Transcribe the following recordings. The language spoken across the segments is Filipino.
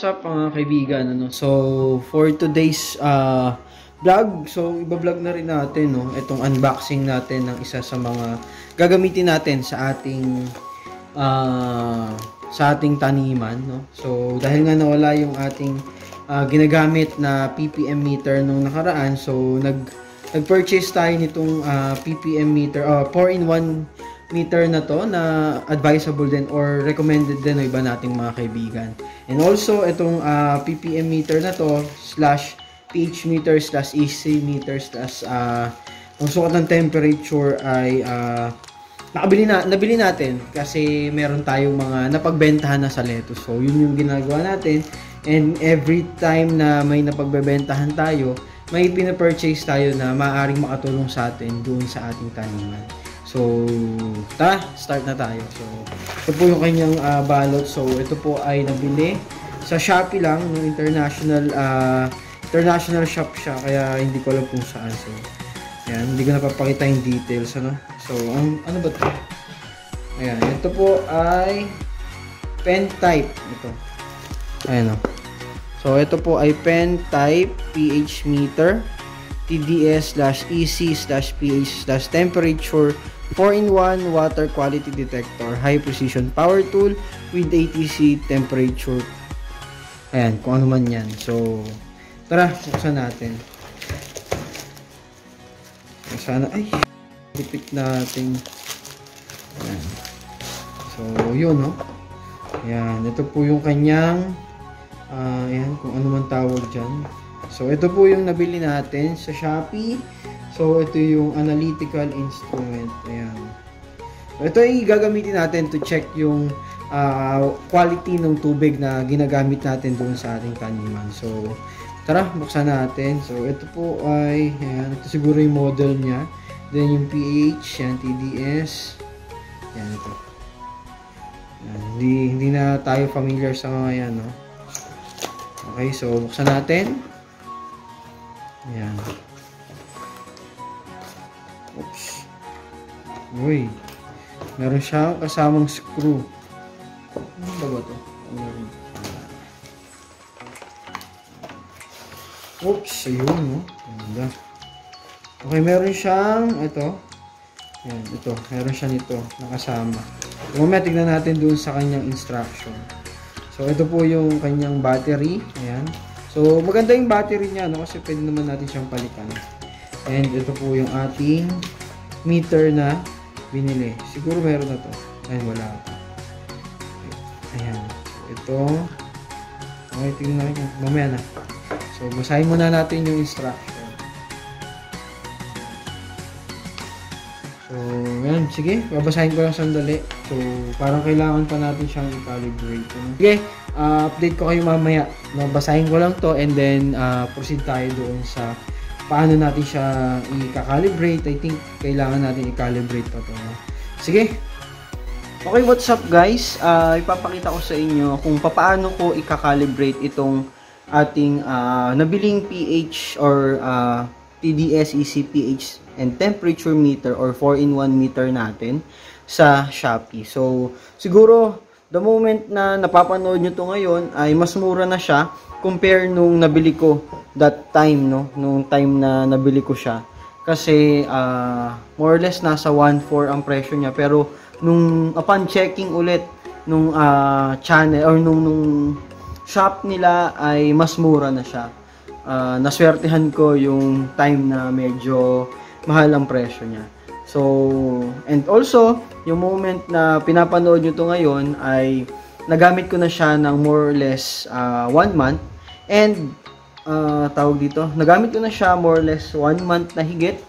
What's up mga kaibigan, ano? So for today's vlog, so iba-vlog na rin natin, no, itong unboxing natin ng isa sa mga gagamitin natin sa ating taniman, no? So dahil nga nawala yung ating ginagamit na PPM meter nung nakaraan, so nag-purchase tayo nitong PPM meter, 4-in-1 meter na to na advisable din or recommended din ng iba nating mga kaibigan. And also itong PPM meter na to / pH meter / EC meter / ang sukat ng temperature ay nabili natin kasi meron tayong mga napagbentahan na sa lettuce. So yun yung ginagawa natin, and every time na may napagbebentahan tayo, may pina-purchase tayo na maaaring makatulong sa atin doon sa ating taniman. So, start na tayo. So, ito po yung kanyang balot. So, ito po ay nabili sa Shopee lang, ng international shop siya, kaya hindi ko alam kung saan. So, ayan, hindi ko napapakita yung details, ano. So, ano ba ito? Ayan, ito po ay pen type. Ito. Ayan, o. So, ito po ay pen type pH meter. TDS /EC /pH temperature 4-in-1 water quality detector, high precision power tool with ATC temperature. Ayan, kung ano man yan. So, tara, buksan natin. Sana, ay, lipit natin. Ayan. So, yun, no? Ayan, ito po yung kanyang, ayan, kung ano man tawag dyan. So, ito po yung nabili natin sa Shopee. So, ito yung analytical instrument. Ayan. So, ito ay gagamitin natin to check yung quality ng tubig na ginagamit natin doon sa ating taniman. So, tara, buksan natin. So, ito po ay, ayan, ito siguro yung model niya. Then, yung pH, yan, TDS. Ayan, ito. Ayan, hindi na tayo familiar sa mga yan, no? Okay, so, buksan natin. Ayan. Oops. Uy. Meron siyang kasamang screw. Ano ba ito? Oops. Ayun, no? Ganda. Okay, meron siyang ito. Ayan, ito. Meron siya nito nakasama. Mamaya tignan natin doon sa kanyang instruction. So, ito po yung kanyang battery. Ayan. So, maganda yung battery niya, no? Kasi pwede naman natin siyang palitan. And ito po yung ating meter na binili. Siguro meron na to. Ayan, wala. Ayan. Ito. Okay, tingnan natin. Mamaya na. So, basahin muna natin yung instruction. So, ayan. Sige, babasahin ko lang sandali. So, parang kailangan pa natin siyang i-calibrate. Sige. Update ko kayo mamaya. Basahin ko lang to, and then proceed tayo doon sa paano natin siya i-calibrate. I think kailangan natin i-calibrate pa to. Sige. Okay, what's up guys? Ipapakita ko sa inyo kung paano ko i-calibrate itong ating nabiling pH or TDS, EC, pH and temperature meter or 4-in-1 meter natin sa Shopee. So, siguro the moment na napapanood nyo to ngayon ay mas mura na siya compare nung nabili ko that time, no? Nung time na nabili ko siya. Kasi more or less nasa 1.4 ang presyo niya. Pero nung upon checking ulit nung channel or nung shop nila ay mas mura na siya. Naswertihan ko yung time na medyo mahal ang presyo niya. So, and also, yung moment na pinapanood nyo to ngayon ay nagamit ko na siya ng more or less 1 month. And, nagamit ko na siya more or less 1 month na higit.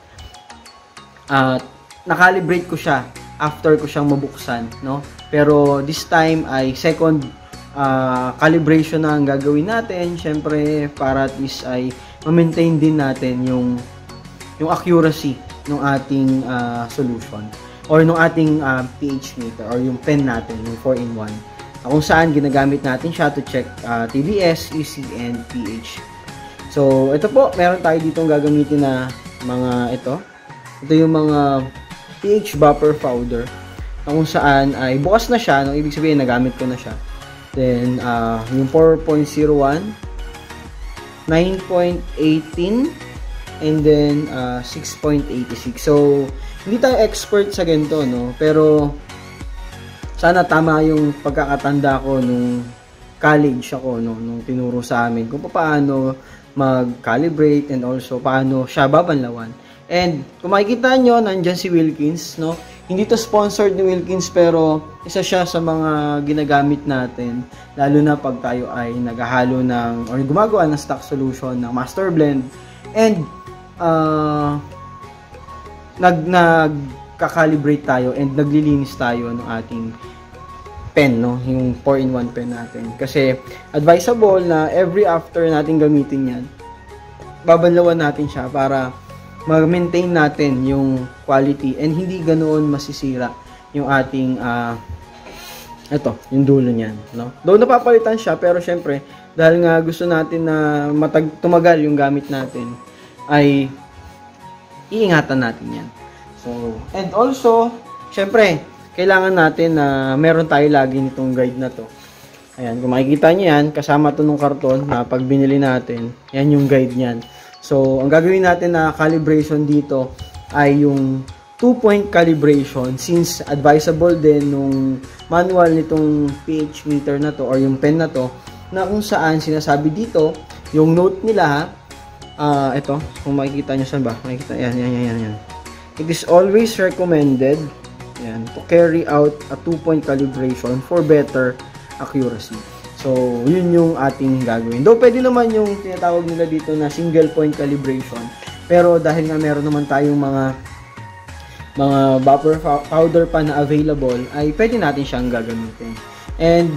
At nakalibrate ko siya after ko siyang mabuksan, no? Pero this time ay second calibration na ang gagawin natin, syempre, para at least ay ma-maintain din natin yung accuracy ng ating solution or ng ating pH meter or yung pen natin, yung 4-in-1, kung saan ginagamit natin siya to check TDS, EC, and pH. So, ito po, meron tayo ditong gagamitin na mga ito. Ito yung mga pH buffer powder, kung saan ay bukas na siya, no? Ibig sabihin nagamit ko na siya. Then yung 4.01, 9.18, and then 6.86. so hindi tayo expert sa ganito, no, pero sana tama yung pagkakatanda ko nung college ako, no, nung tinuro sa amin kung paano mag-calibrate and also paano siya babanlawan. And kung makikita nyo, nandyan si Wilkins, no? Hindi to sponsored ni Wilkins, pero isa siya sa mga ginagamit natin, lalo na pag tayo ay naghahalo ng, or gumagawa ng stock solution ng master blend, and nagkakalibrate tayo and naglilinis tayo ng ating pen, no? Yung 4-in-1 pen natin. Kasi advisable na every after natin gamitin yan, babanlawan natin siya para ma-maintain natin yung quality and hindi ganoon masisira yung ating ito, yung dulo niyan, no? Though napapalitan siya, pero syempre dahil nga gusto natin na tumagal yung gamit natin, ay iingatan natin yan. So, and also syempre kailangan natin na meron tayo lagi nitong guide na to. Ayan, kung makikita niyo yan, kasama to nung karton na pag binili natin, yan yung guide niyan. So, ang gagawin natin na calibration dito ay yung 2-point calibration, since advisable din nung manual nitong pH meter na to or yung pen na to, na kung saan sinasabi dito, yung note nila, ha, ito, kung makikita nyo saan ba, makikita, yan. It is always recommended, yan, to carry out a 2-point calibration for better accuracy. So, yun yung ating gagawin. Though, pwede naman yung tinatawag nila dito na single point calibration. Pero, dahil nga meron naman tayong mga buffer powder pa na available, ay pwede natin siyang gagamitin. And,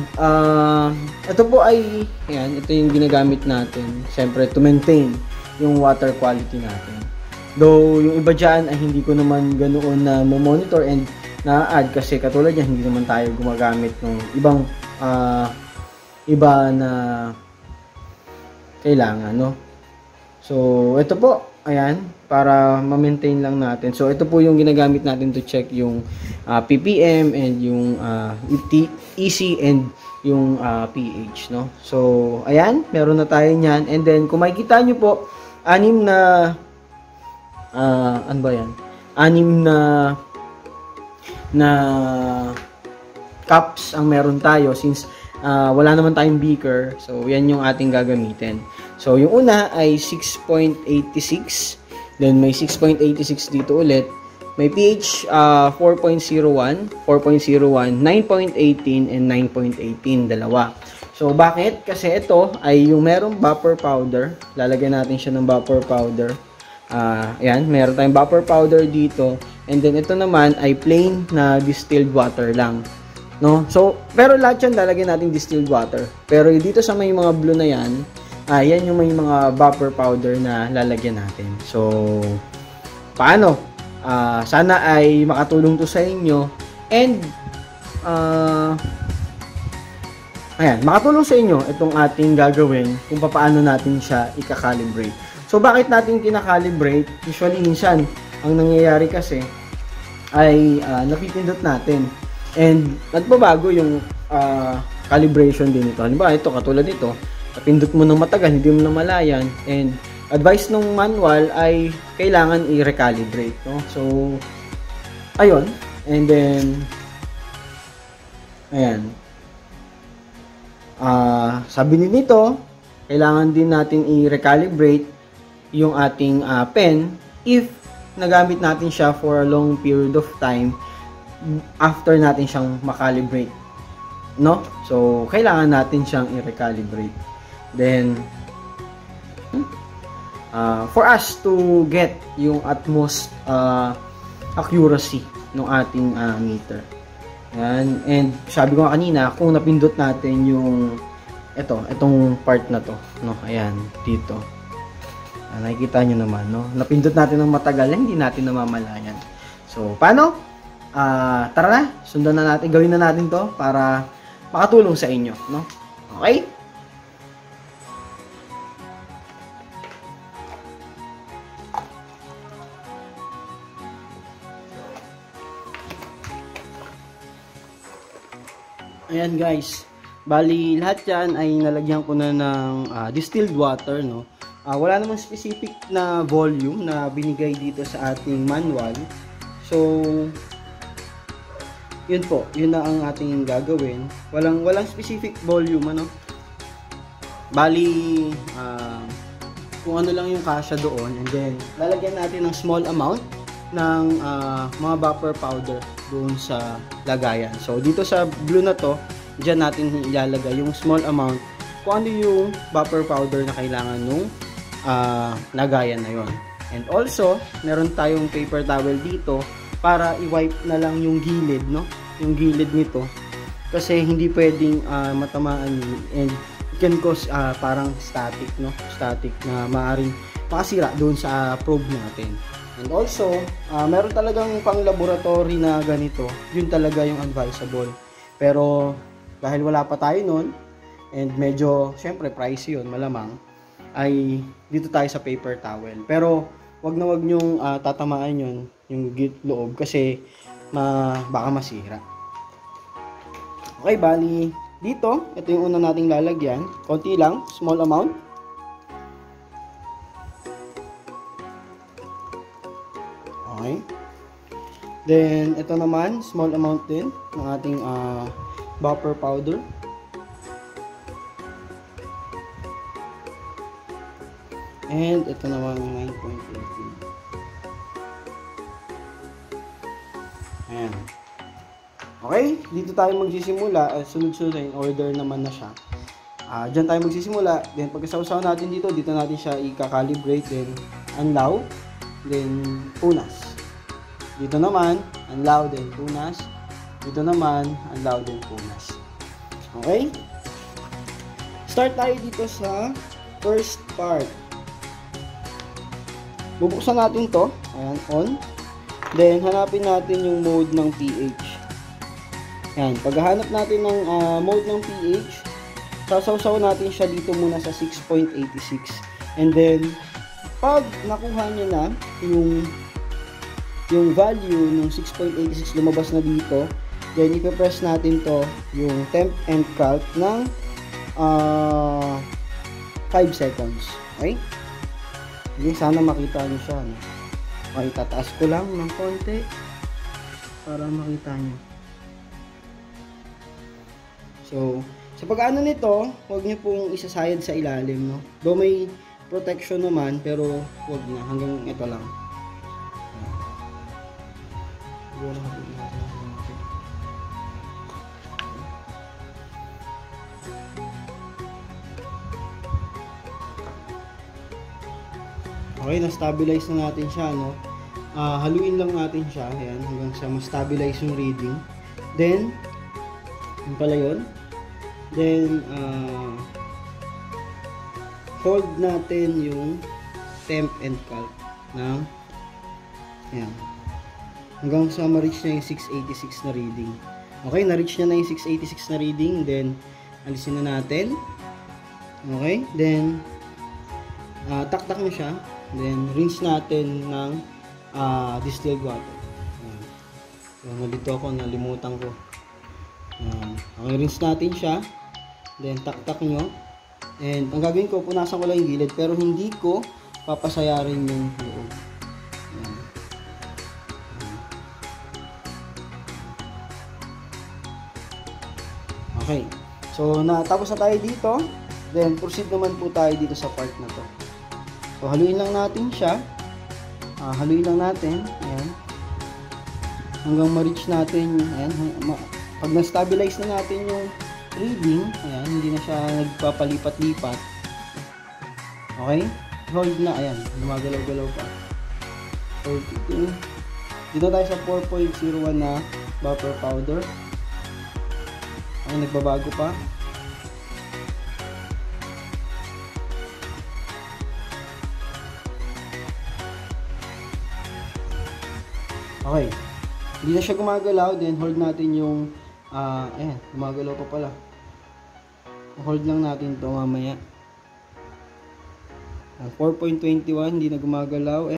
ito po ay, yan, ito yung ginagamit natin. Siyempre, to maintain yung water quality natin. Though, yung iba dyan ay hindi ko naman ganoon na monitor and na-add. Kasi, katulad yan, hindi naman tayo gumagamit ng ibang, iba na kailangan, no? So, ito po, ayan, para ma-maintain lang natin. So, ito po yung ginagamit natin to check yung PPM and yung EC and yung pH, no? So, ayan, meron na tayo niyan. And then, kung makikita nyo po, anim na cups ang meron tayo, since wala naman tayong beaker. So, yan yung ating gagamitin. So, yung una ay 6.86. Then, may 6.86 dito ulit. May pH 4.01, 4.01, 9.18, and 9.18. Dalawa. So, bakit? Kasi ito ay yung merong buffer powder. Lalagyan natin siya ng buffer powder. Ayan, meron tayong buffer powder dito. And then, ito naman ay plain na distilled water lang, no? So, pero lahat yan lalagyan natin distilled water. Pero dito sa may mga blue na yan, yan yung may mga buffer powder na lalagyan natin. So, paano? Sana ay makatulong to sa inyo. And, ayan, makatulong sa inyo itong ating gagawin kung paano natin siya ikakalibrate. So, bakit natin kinakalibrate? Usually, minsan, ang nangyayari kasi ay napipindot natin. And nagbabago yung calibration din ito. Halimbawa, ito, katulad nito, napindot mo ng matagal, hindi mo namalayan. And advice ng manual ay kailangan i-recalibrate, no? So, ayun. And then, ayan. Sabi nito, kailangan din natin i-recalibrate yung ating pen if nagamit natin siya for a long period of time after natin siyang makalibrate, no? So, kailangan natin siyang i-recalibrate. Then, for us to get yung utmost accuracy ng ating meter. Yan. And sabi ko kanina, kung napindot natin yung itong part na to, no? Ayan, dito. Nakikita nyo naman, no? Napindot natin ng matagal, hindi natin namamalayan. So, paano? Tara na, sundan na natin, gawin na natin to para makatulong sa inyo, no? Okay? Ayan guys, bali lahat yan ay nalagyan ko na ng distilled water, no? Wala namang specific na volume na binigay dito sa ating manual. So, yun po, yun na ang ating gagawin. Walang specific volume, ano? Bali, kung ano lang yung kasya doon, and then lalagyan natin ng small amount ng mga buffer powder doon sa lagayan. So, dito sa blue na to, dyan natin ilalagay yung small amount kung ano yung buffer powder na kailangan nung lagayan na yun. And also, meron tayong paper towel dito para i-wipe na lang yung gilid, no? Yung gilid nito. Kasi hindi pwedeng matamaan yun. And it can cause parang static, no? Static na maaaring makasira doon sa probe natin. And also, meron talagang pang-laboratory na ganito. Yun talaga yung advisable. Pero, dahil wala pa tayo nun, and medyo, syempre, pricey yun, malamang, ay dito tayo sa paper towel. Pero, wag na wag nyong tatamaan yun, yung loob, kasi baka masira. Okay, bali, dito, ito yung una nating lalagyan. Konti lang, small amount. Okay. Then, ito naman, small amount din ng ating buffer powder. And, ito naman 9.18. Ayan. Okay, dito tayo magsisimula. Sunod-sunod na in order naman na siya. Diyan tayo magsisimula. Then, pagkasaw-saw natin dito, natin siya i-calibrate. Then, unlaw. Then, punas. Dito naman, unlaw din punas. Dito naman, unlaw din punas. Okay? Start tayo dito sa first part. Bubuksan natin to. Ayan, on. Then, hanapin natin yung mode ng pH. Ayan, paghahanap natin ng mode ng pH, sasaw-saw natin siya dito muna sa 6.86. And then, pag nakuha niya na yung value ng 6.86 lumabas na dito, then ipe-press natin to yung temp and calc ng 5 seconds. Okay? Hindi, sana makita niyo siya. No? Okay, tataas ko lang ng konti para makita niyo. So, sa pag-ano nito, huwag niyo pong isasayad sa ilalim. No? Though may protection naman, pero huwag na. Hanggang ito lang. Okay, na-stabilize na natin siya, no? Haluin lang natin siya, ayan, hanggang sa ma-stabilize yung reading. Then, yun pala yun. Then, hold natin yung temp and calc ng, ayan, hanggang sa ma-reach na yung 686 na reading. Okay, na-reach niya na yung 686 na reading. Then, alisin na natin. Okay, then, taktak na siya. Then, rinse natin ng distilled water. So, nalito ako, nalimutan ko. Okay, rinse natin siya. Then, taktak nyo. And, ang gagawin ko, punasan ko lang yung gilid. Pero, hindi ko papasayarin yung loob. Okay. So, natapos na tayo dito. Then, proceed naman po tayo dito sa part na to. So, haluin lang natin siya. Haluin lang natin. Ayan. Hanggang ma-reach natin. Ayan. Pag na-stabilize na natin yung reading. Ayan. Hindi na siya nagpapalipat-lipat. Okay. Hold na. Ayan. Lumagalaw-galaw pa. Hold it in. Dito tayo sa 4.01 na buffer powder. Ay, nagbabago pa. Okay. Hindi na siya gumagalaw. Then hold natin yung ayan, gumagalaw pa pala. Hold lang natin ito mamaya. 4.21, hindi na gumagalaw.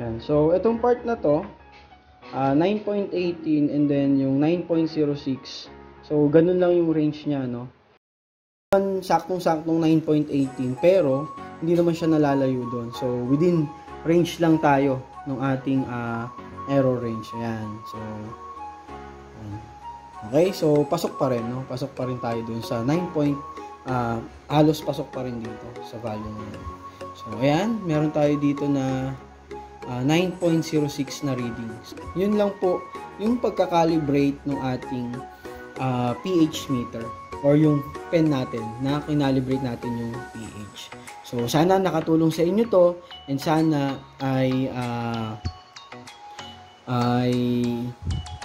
Ayan. So, itong part na to 9.18 and then yung 9.06. So, ganun lang yung range niya, no? Saktong-saktong 9.18 pero hindi naman siya nalalayo doon. So, within range lang tayo ng ating error range. Ayan. So, okay? So, pasok pa rin, no? Pasok pa rin tayo doon sa 9. Halos pasok pa rin dito sa value niya. So, ayan. Meron tayo dito na 9.06 na readings. Yun lang po yung pagkakalibrate ng ating pH meter or yung pen natin na kinalibrate natin yung pH. So, sana nakatulong sa inyo to and sana ay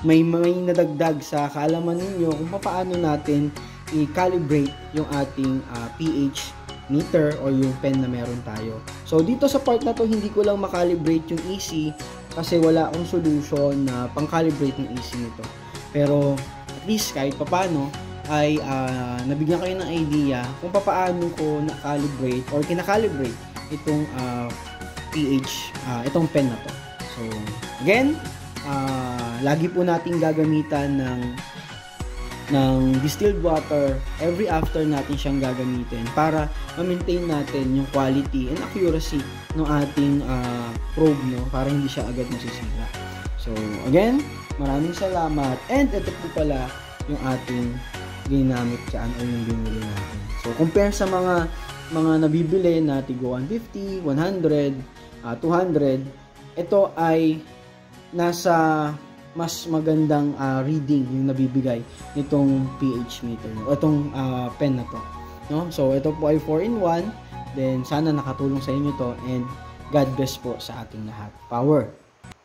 may nadagdag sa kaalaman ninyo kung paano natin i-calibrate yung ating pH meter o yung pen na meron tayo. So dito sa part na to, hindi ko lang makalibrate yung EC kasi wala akong solution na pang-calibrate ng EC nito. Pero at least kahit papano ay nabigyan kayo ng idea kung paano ko na-calibrate or kinakalibrate itong pH, itong pen na to. So again, lagi po nating gagamitan ng distilled water. Every after natin siyang gagamitin para ma-maintain natin yung quality and accuracy ng ating probe, no, para hindi siya agad masisira. So again, maraming salamat, and ito po pala yung ating ginamit dyan o yung binili natin. So compare sa mga nabibili na tigo 150, 100, 200, ito ay nasa mas magandang reading yung nabibigay nitong pH meter, no? Itong pen na to, no? So ito po ay 4-in-1, then sana nakatulong sa inyo to, and God bless po sa ating lahat. Power!